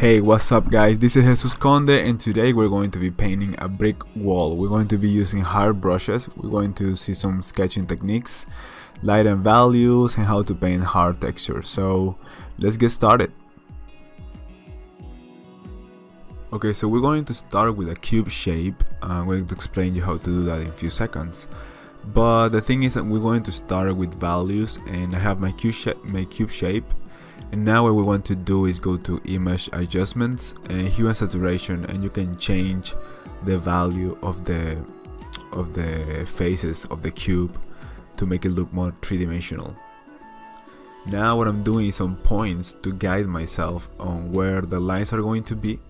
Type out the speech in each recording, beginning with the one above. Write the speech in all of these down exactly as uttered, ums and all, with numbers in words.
Hey, what's up guys, this is Jesus Conde and today we're going to be painting a brick wall. We're going to be using hard brushes, we're going to see some sketching techniques, light and values, and how to paint hard textures. So let's get started. Okay, so we're going to start with a cube shape. I'm going to explain you how to do that in a few seconds. But the thing is that we're going to start with values, and I have my cube shape, my cube shape. And now what we want to do is go to image adjustments and hue and saturation, and you can change the value of the of the faces of the cube to make it look more three-dimensional. Now what I'm doing is some points to guide myself on where the lines are going to be.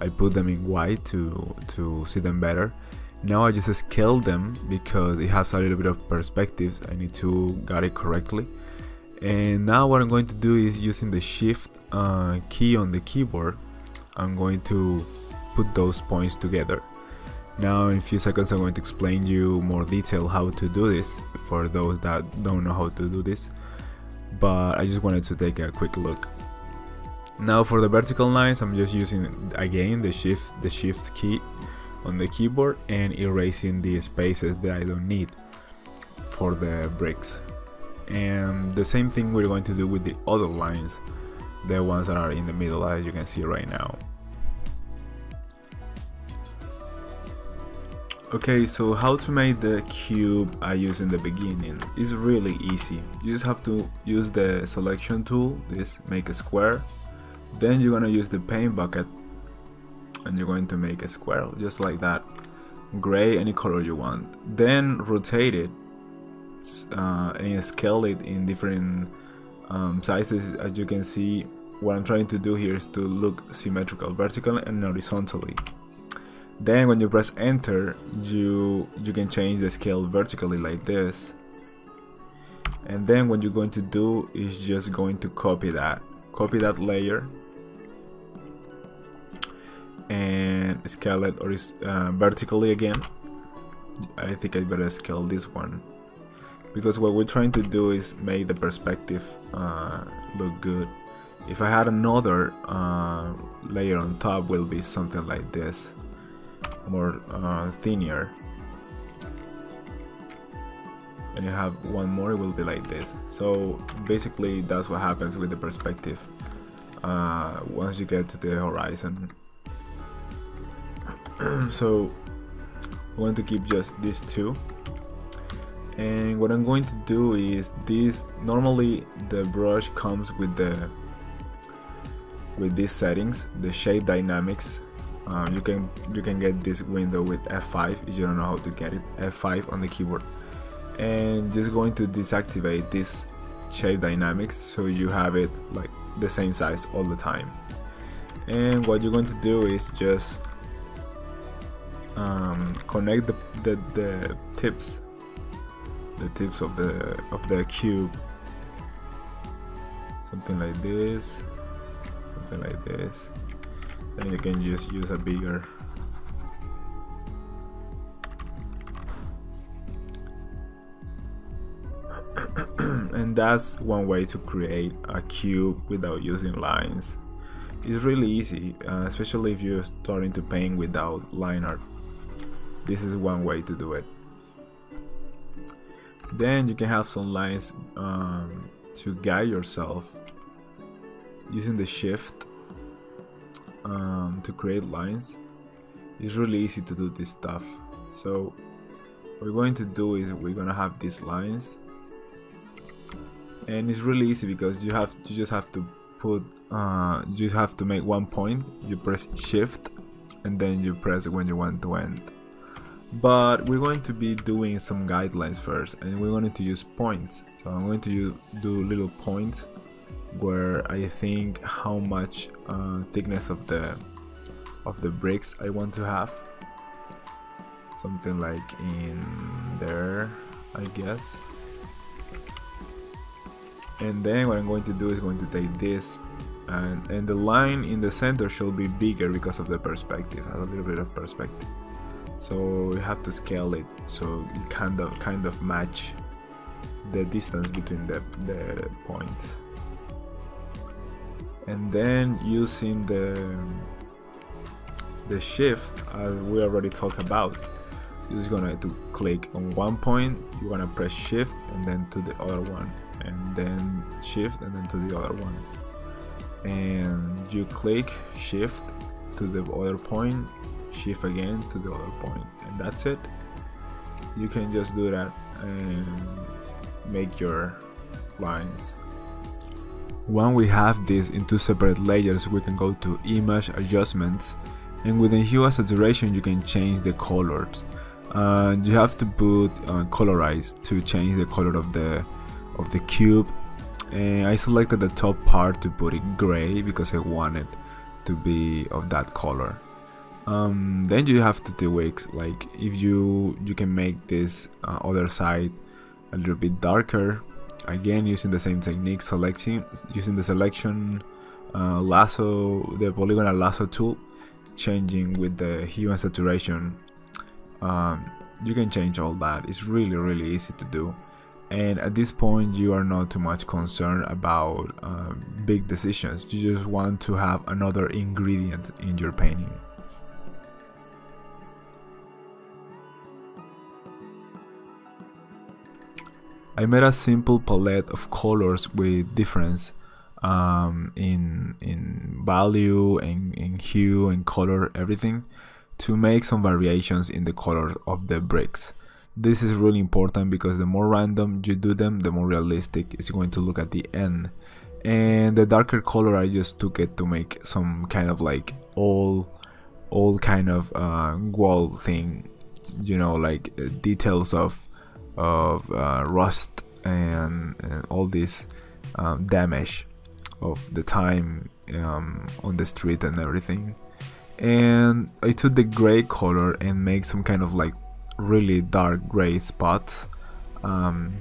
I put them in white to, to see them better. Now I just scale them because it has a little bit of perspectives. I need to guide it correctly. And now what I'm going to do is using the shift uh, key on the keyboard, I'm going to put those points together. Now in a few seconds I'm going to explain you more detail how to do this for those that don't know how to do this, but I just wanted to take a quick look. Now for the vertical lines, I'm just using again the shift the shift key on the keyboard and erasing the spaces that I don't need for the bricks. And the same thing we're going to do with the other lines, the ones that are in the middle, as you can see right now. Okay, so how to make the cube I use in the beginning is really easy. You just have to use the selection tool, this make a square, then you're going to use the paint bucket and you're going to make a square just like that, gray, any color you want, then rotate it Uh, and scale it in different um, sizes. As you can see, what I'm trying to do here is to look symmetrical, vertical and horizontally. Then when you press enter, you you can change the scale vertically like this, and then what you're going to do is just going to copy that copy that layer and scale it or uh, vertically again. I think I better scale this one, because what we're trying to do is make the perspective uh, look good. If I had another uh, layer on top, will be something like this, more uh, thinner. And you have one more, it will be like this. So basically that's what happens with the perspective uh, once you get to the horizon. So I want to keep just these two. And what I'm going to do is this. Normally the brush comes with the with these settings, the shape dynamics. Um, you can you can get this window with F five if you don't know how to get it. F five on the keyboard, and just going to deactivate this shape dynamics so you have it like the same size all the time. And what you're going to do is just um, connect the the, the tips. the tips of the of the cube, something like this, something like this. Then you can just use a bigger and that's one way to create a cube without using lines. It's really easy, uh, especially if you're starting to paint without line art. This is one way to do it. Then you can have some lines um, to guide yourself using the shift um, to create lines. It's really easy to do this stuff. So what we're going to do is we're going to have these lines, and it's really easy because you have you just have to put uh, you have to make one point. You press shift and then you press when you want to end. But we're going to be doing some guidelines first, and we're going to use points. So I'm going to use, do little points where I think how much uh, thickness of the of the bricks I want to have. Something like in there, I guess. And then what I'm going to do is going to take this, and and the line in the center should be bigger because of the perspective. I have a little bit of perspective. So you have to scale it so it kind of kind of match the distance between the, the points. and then using the the shift as we already talked about, you're just gonna to click on one point, you're gonna press shift and then to the other one, and then shift and then to the other one, and you click shift to the other point, shift again to the other point, and that's it. You can just do that and make your lines. When we have this in two separate layers, we can go to image adjustments, and within hue and saturation you can change the colors. Uh, you have to put uh, colorize to change the color of the of the cube, and I selected the top part to put it gray because I want it to be of that color. Um, then you have to do it like if you you can make this uh, other side a little bit darker, again using the same technique, selecting using the selection uh, lasso, the polygonal lasso tool, changing with the hue and saturation. Um, you can change all that. It's really really easy to do, and at this point you are not too much concerned about uh, big decisions. You just want to have another ingredient in your painting. I made a simple palette of colors with difference um, in, in value and in hue and color, everything, to make some variations in the color of the bricks. This is really important because the more random you do them, the more realistic it's going to look at the end. And the darker color, I just took it to make some kind of like all, all kind of uh, wall thing, you know, like uh, details of of uh, rust and, and all this um, damage of the time um, on the street and everything. And I took the gray color and make some kind of like really dark gray spots. Um,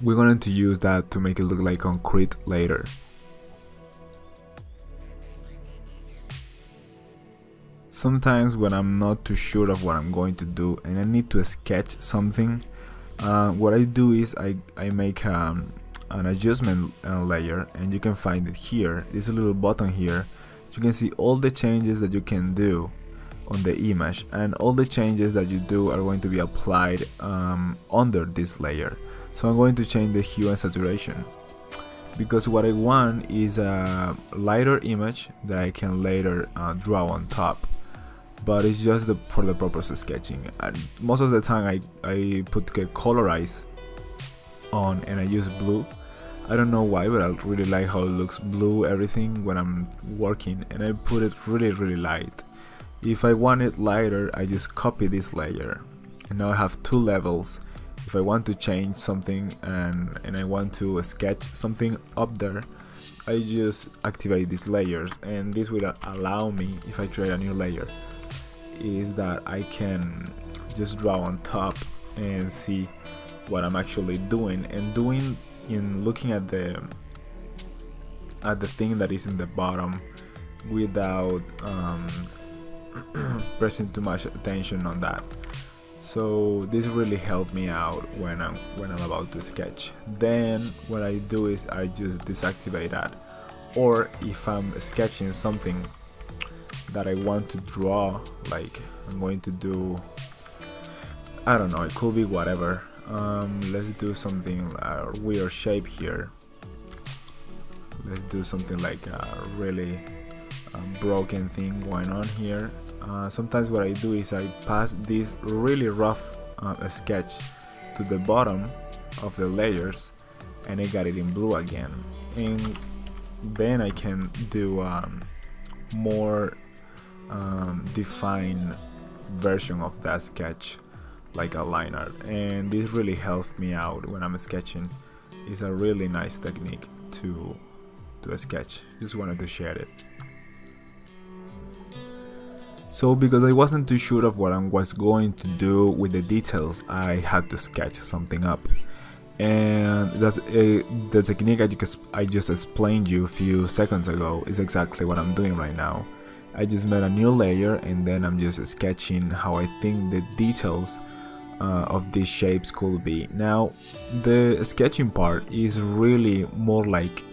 we're going to use that to make it look like concrete later. Sometimes when I'm not too sure of what I'm going to do and I need to sketch something, Uh, what I do is I, I make um, an adjustment uh, layer, and you can find it here. There's a little button here. You can see all the changes that you can do on the image, and all the changes that you do are going to be applied um, under this layer. So I'm going to change the hue and saturation, because what I want is a lighter image that I can later uh, draw on top. But it's just the, for the purpose of sketching. And most of the time I, I put colorize on and I use blue. I don't know why, but I really like how it looks blue, everything, when I'm working, and I put it really really light. If I want it lighter, I just copy this layer, and now I have two levels. If I want to change something and, and I want to sketch something up there, I just activate these layers, and this will allow me, if I create a new layer, is that I can just draw on top and see what I'm actually doing, and doing in looking at the at the thing that is in the bottom without um, pressing too much attention on that. So this really helped me out when I'm when I'm about to sketch. Then what I do is I just deactivate that, or if I'm sketching something that I want to draw, like I'm going to do, I don't know, it could be whatever. Um, let's do something a uh, weird shape here. Let's do something like a really uh, broken thing going on here. Uh, sometimes what I do is I pass this really rough uh, sketch to the bottom of the layers, and I got it in blue again, and then I can do um, more Um, define version of that sketch, like a line art, and this really helps me out when I'm sketching. It's a really nice technique to to sketch. Just wanted to share it. So because I wasn't too sure of what I was going to do with the details, I had to sketch something up, and that's uh, the technique I just, I just explained you a few seconds ago is exactly what I'm doing right now. I just made a new layer, and then I'm just sketching how I think the details uh, of these shapes could be. Now the sketching part is really more like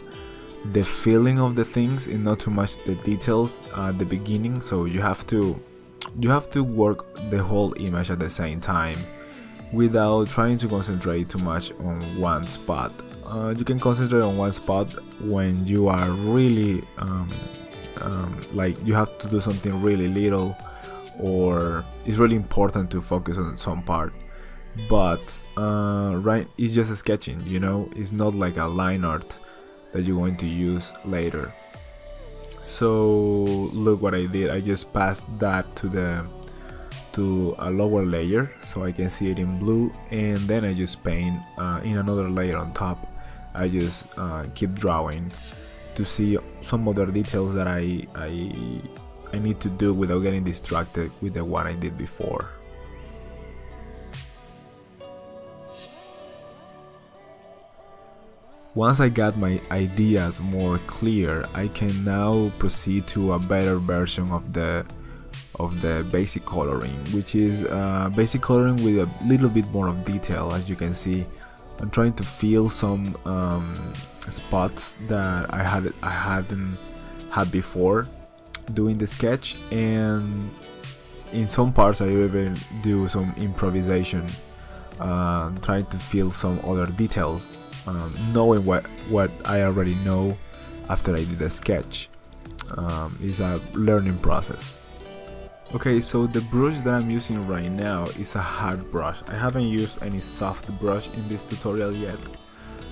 the feeling of the things and not too much the details at the beginning. So you have to you have to work the whole image at the same time without trying to concentrate too much on one spot. Uh, you can concentrate on one spot when you are really um, um, like you have to do something really little, or it's really important to focus on some part. But uh, right, it's just sketching, you know, it's not like a line art that you're going to use later. So look what I did, I just passed that to the to a lower layer so I can see it in blue, and then I just paint uh, in another layer on top. I just uh, keep drawing to see some other details that I, I, I need to do without getting distracted with the one I did before. Once I got my ideas more clear, I can now proceed to a better version of the of the basic coloring, which is uh, basic coloring with a little bit more of detail. As you can see, I'm trying to fill some um, spots that I had I hadn't had before doing the sketch, and in some parts I even do some improvisation, uh, trying to fill some other details, um, knowing what what I already know after I did the sketch. Um, is a learning process. Okay, so the brush that I'm using right now is a hard brush. I haven't used any soft brush in this tutorial yet,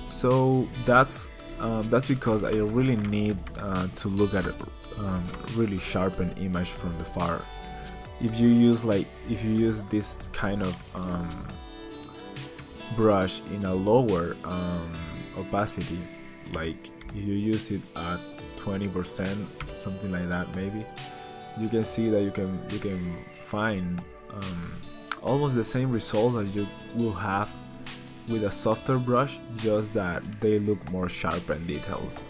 so that's uh, that's because I really need uh, to look at a um, really sharpened image from the far. If you use like if you use this kind of um, brush in a lower um, opacity, like if you use it at twenty percent, something like that, maybe. You can see that you can you can find um, almost the same results as you will have with a softer brush, just that they look more sharp and details.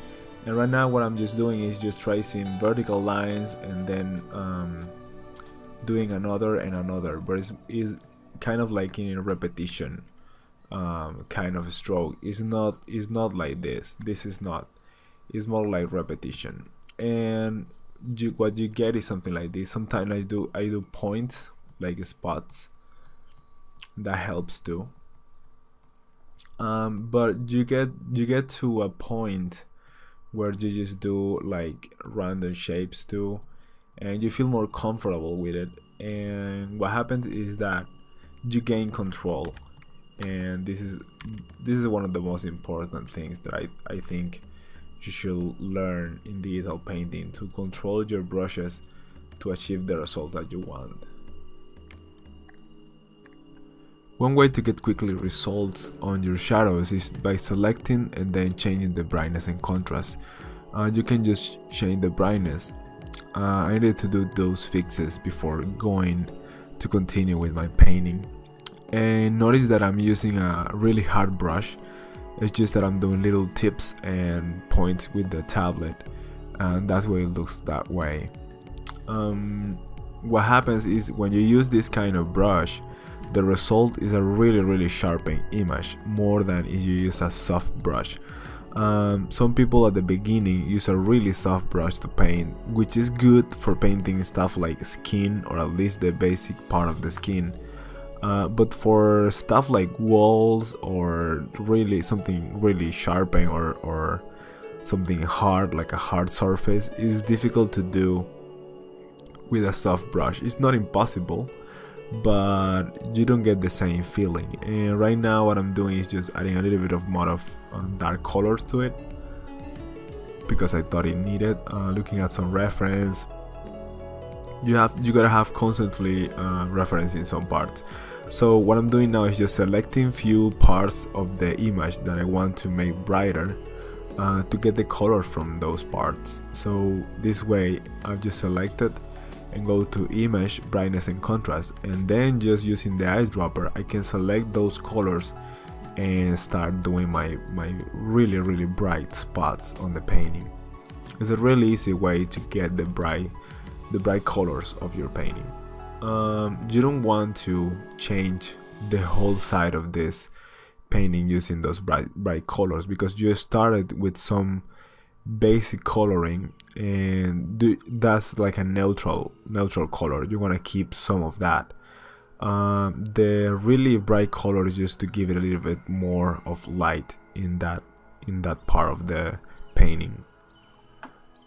And right now what I'm just doing is just tracing vertical lines and then um, doing another and another, but it's, it's kind of like in a repetition um, kind of stroke. It's not it's not like this. This is not. It's more like repetition. And You, what you get is something like this. Sometimes I do I do points, like spots. That helps too. Um, but you get you get to a point where you just do like random shapes too, and you feel more comfortable with it. And what happens is that you gain control, and this is this is one of the most important things that I I think you should learn in digital painting, to control your brushes to achieve the result that you want. One way to get quickly results on your shadows is by selecting and then changing the brightness and contrast. Uh, you can just change the brightness. Uh, I need to do those fixes before going to continue with my painting. And notice that I'm using a really hard brush. It's just that I'm doing little tips and points with the tablet, and that's why it looks that way. Um, what happens is when you use this kind of brush, the result is a really really sharpened image, more than if you use a soft brush. Um, some people at the beginning use a really soft brush to paint, which is good for painting stuff like skin, or at least the basic part of the skin. Uh, but for stuff like walls, or really something really sharpened, or, or something hard like a hard surface, is difficult to do with a soft brush. It's not impossible, but you don't get the same feeling. And right now what I'm doing is just adding a little bit of more of um, dark colors to it, because I thought it needed, uh, looking at some reference. You have you gotta have constantly uh, referencing some parts. So what I'm doing now is just selecting few parts of the image that I want to make brighter, uh, to get the color from those parts. So this way I've just selected and go to image, brightness and contrast, and then just using the eyedropper I can select those colors and start doing my, my really really bright spots on the painting. It's a really easy way to get the bright the bright colors of your painting. Um, you don't want to change the whole side of this painting using those bright, bright colors, because you started with some basic coloring and do, that's like a neutral neutral color. You want to keep some of that. Um, the really bright color is just to give it a little bit more of light in that in that part of the painting.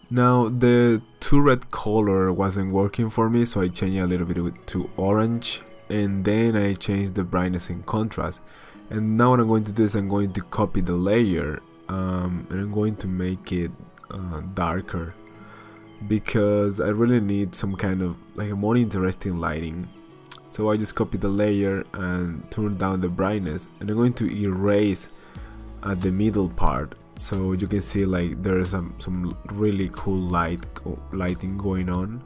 Now the two red color wasn't working for me, so I changed a little bit to orange, and then I changed the brightness and contrast. And now what I'm going to do is I'm going to copy the layer, um, and I'm going to make it uh, darker, because I really need some kind of like a more interesting lighting. So I just copy the layer and turn down the brightness, and I'm going to erase at the middle part, so you can see like there is some, some really cool light lighting going on,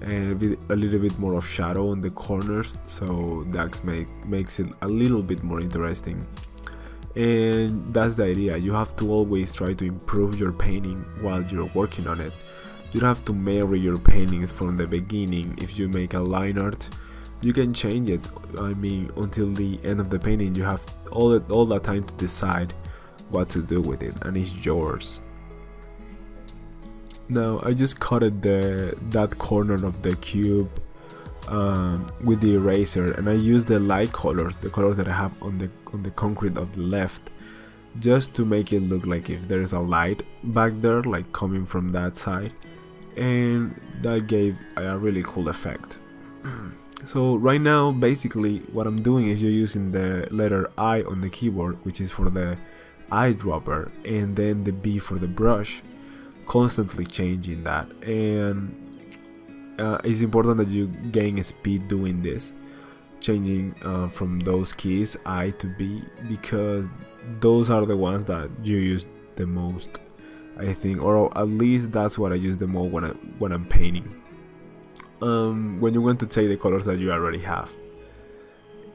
and a, bit, a little bit more of shadow on the corners, so that make, makes it a little bit more interesting. And that's the idea. You have to always try to improve your painting while you're working on it. You don't have to marry your paintings from the beginning. If you make a line art, you can change it, I mean, until the end of the painting. You have all that, all that time to decide what to do with it, and it's yours. Now I just cutted the that corner of the cube um, with the eraser, and I used the light colors, the colors that I have on the on the concrete of the left, just to make it look like if there is a light back there, like coming from that side, and that gave a really cool effect. So right now, basically, what I'm doing is you're using the letter I on the keyboard, which is for the eyedropper, and then the B for the brush, constantly changing that. And uh, it's important that you gain speed doing this, changing uh, from those keys, I to B, because those are the ones that you use the most, I think, or at least that's what I use the most when, I, when I'm painting. Um, when you want to take the colors that you already have.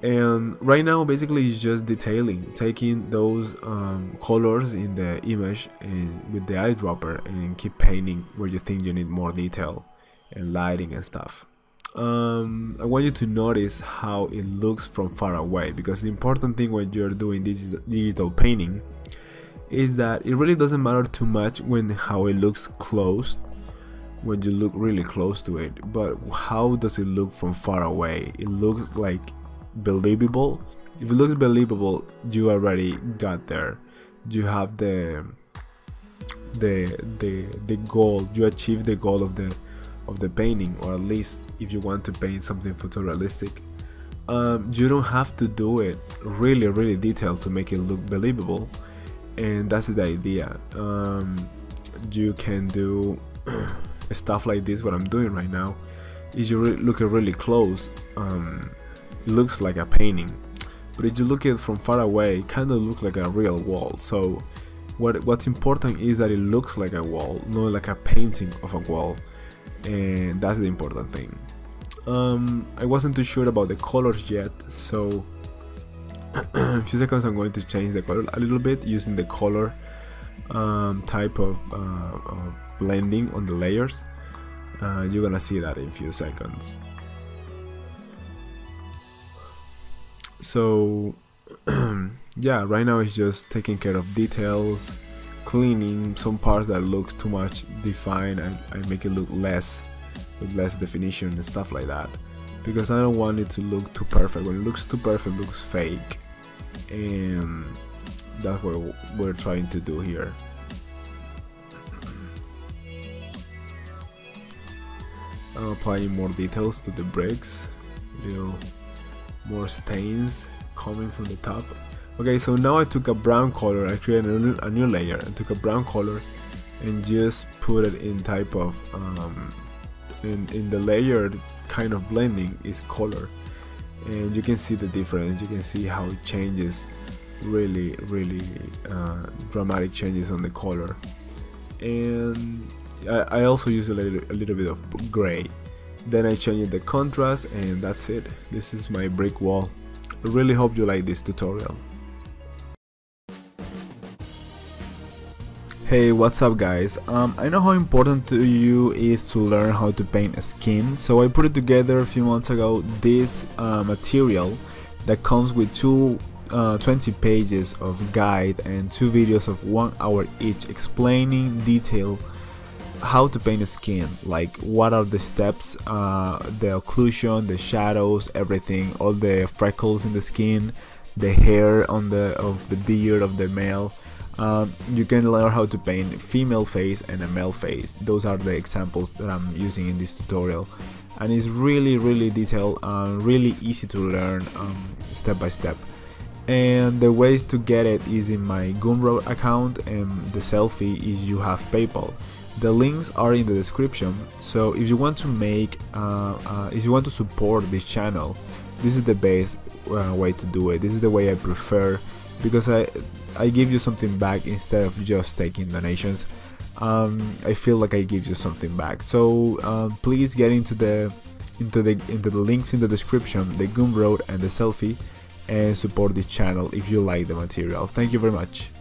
And right now basically it's just detailing, taking those um, colors in the image and with the eyedropper, and keep painting where you think you need more detail and lighting and stuff. um, I want you to notice how it looks from far away, because the important thing when you're doing digital, digital painting is that it really doesn't matter too much when how it looks close, when you look really close to it, but how does it look from far away? It looks like believable. If it looks believable, you already got there. You have the the the the goal. You achieve the goal of the of the painting, or at least if you want to paint something photorealistic, um, you don't have to do it really really detailed to make it look believable, and that's the idea. Um, you can do stuff like this. What I'm doing right now is you look at really close, um, it looks like a painting, but if you look at it from far away, it kind of looks like a real wall. So what what's important is that it looks like a wall, not like a painting of a wall, and that's the important thing. um, I wasn't too sure about the colors yet, so in a few seconds I'm going to change the color a little bit using the color um, type of uh, uh, blending on the layers. Uh, you're gonna see that in a few seconds. So yeah, right now it's just taking care of details, cleaning some parts that look too much defined, and I make it look less with less definition and stuff like that, because I don't want it to look too perfect. When it looks too perfect, it looks fake, and that's what we're trying to do here. I'm applying more details to the bricks, you know, more stains coming from the top. Okay, so now I took a brown color, I created a new, a new layer and took a brown color and just put it in type of um, in, in the layer kind of blending is color, and you can see the difference. You can see how it changes, really really uh, dramatic changes on the color. And I also use a little, a little bit of gray. Then I changed the contrast, and that's it. This is my brick wall. I really hope you like this tutorial. Hey, what's up guys? Um, I know how important to you is to learn how to paint a skin, so I put it together a few months ago, this uh, material that comes with two uh, twenty pages of guide and two videos of one hour each explaining in detail how to paint a skin, like what are the steps, uh, the occlusion, the shadows, everything, all the freckles in the skin, the hair on the of the beard of the male. Um, you can learn how to paint female face and a male face. Those are the examples that I'm using in this tutorial, and it's really really detailed and really easy to learn um, step by step. And the ways to get it is in my Gumroad account, and the selfie is you have PayPal. The links are in the description. So if you want to make, uh, uh, if you want to support this channel, this is the best uh, way to do it. This is the way I prefer, because I I give you something back instead of just taking donations. Um, I feel like I give you something back. So uh, please get into the into the into the links in the description, the Gumroad and the selfie, and support this channel if you like the material. Thank you very much.